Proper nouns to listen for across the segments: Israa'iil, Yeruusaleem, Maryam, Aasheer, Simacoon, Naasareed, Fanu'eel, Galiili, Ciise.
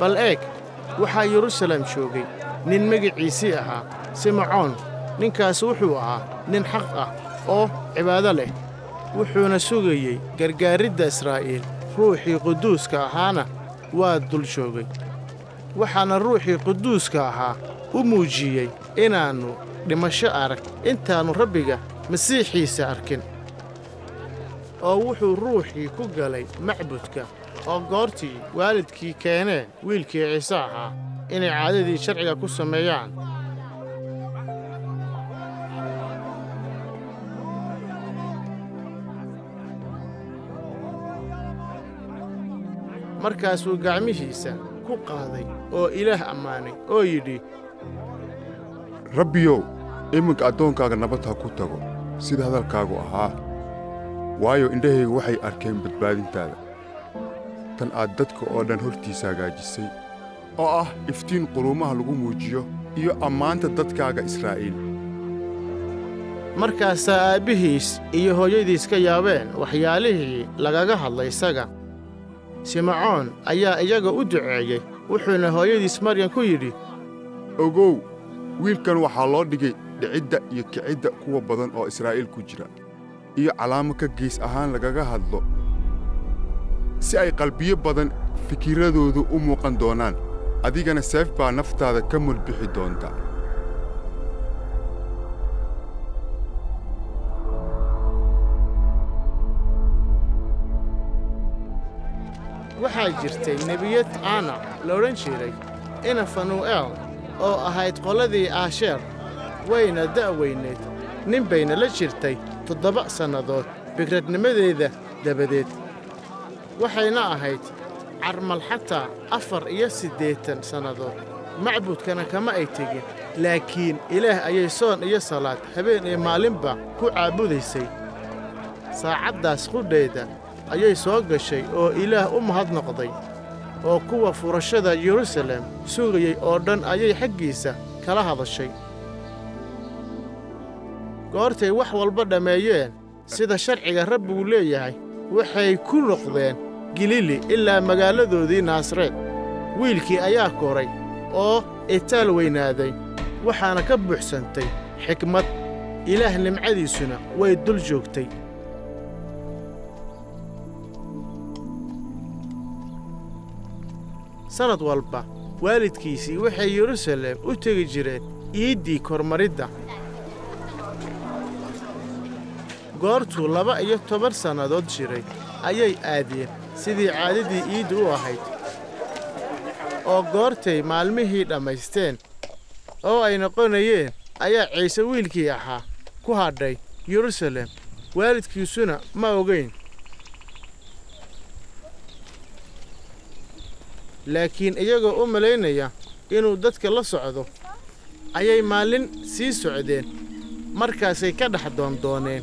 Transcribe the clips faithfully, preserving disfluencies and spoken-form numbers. bal eeg waxaa Yeruusaleem joogay nin magaciisii ahaa Simacoon ninkaas wuxuu ahaa nin xaq ah oo cibaado leh wuxuuna sugayay gargaaridda Israa'iil ruuxii quduuska ahaana waa dul joogay waxaana ruuxii quduuska ahaa u muujiyay inaanu dhimasho arag intaanu rabbiga masiixiisa arkin oo wuxuu ruuxii ku galay macbudka oo goortii waalidkii keeneen wiilkii Ciise ahaa inay caadadii sharciga ku sameeyaan markaas uu gacmihiisa ku qaaday oo Ilaah ammaanay oo yidhi Rabbiyo iminka adoonkaaga nabad ha ku tago sida hadalkaagu ahaa waayo indhahaygu waxay arkeen badbaadintaada tan aad dadka oo dhan hortiisa hagaajisay oo ah iftiin quluumaha lagu muujiyo iyo ammaanta dadkaaga Israa'iil markaasaa aabihiis iyo hooyadiis ka yaabeen waxyaalihii lagaga hadlay isaga Simacoon ayaa iyaga u duceeyay wuxuuna hooyadiis Maryam ku yidhi ogow wiilkan waxaa loo dhigay dhicidda iyo kicidda kuwa badan oo Israa'iil ku jira iyo calaamo ka gees ahaan lagaga hadlo si ay qalbiyo badan fikiradoodu u muuqan doonaan adigana seef baa naftaada ka mulbixi doonta waxaa jirtay nebiyad caana la odhan jiray ina Fanu'eel oo ahayd qoladii Aasheer wayna da'weyneed nin bayna la jirtay toddoba sannadood bikradnimadeeda dabadeed waxayna ahayd carmal xataa afar iyo siddeetan sannadood macbudkana kama ay tegin laakiin ilaah ayay soon iyo salaad habeen iyo maalinba ku caabudaysay saacaddaas qudheeda ayay soo gashay oo ilaah u mahadnaqday oo kuwa furashada Yeruusaleem sugayay oo dhan ayay xaggiisa kala hadashay goortay wax walba dhameeyeen sida sharciga rabbigu leeyahay waxay ku noqdeen Galiili ilaa magaaladoodii Naasareed wiilkii ayaa koray oo itaal weynaaday waxaana ka buuxsantay xikmad ilaah nimcadiisuna way dul joogtay sanad walba waalidkiisii waxay Yeruusaleem u tegi jireen iiddii kormaridda goortuu laba iyo toban sannadood jiray ayay aadiyeen sidii caadadii iiddu u ahayd oo goortay maalmihii dhammaysteen oo ay noqonayeen ayaa Ciise wiilkii ahaa ku hadhay Yeruusaleem waalidkiisuna ma ogeyn laakiin iyagoo u malaynaya inuu dadka la socdo ayay maalin sii socdeen markaasay ka dhex doondooneen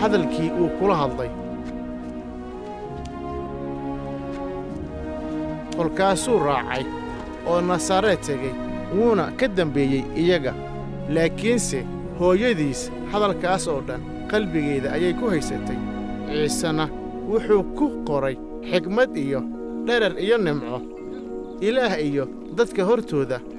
hadalkii uu kula hadlay kolkaasuu raacay oo Naasareed tegay wuuna ka dambeeyey iyaga laakiinse hooyadiis hadalkaas oo dhan qalbigeeda ayay ku haysatay Ciisana wuxuu ku qoray xikmad iyo dherer iyo nimco ilaah iyo dadka hortooda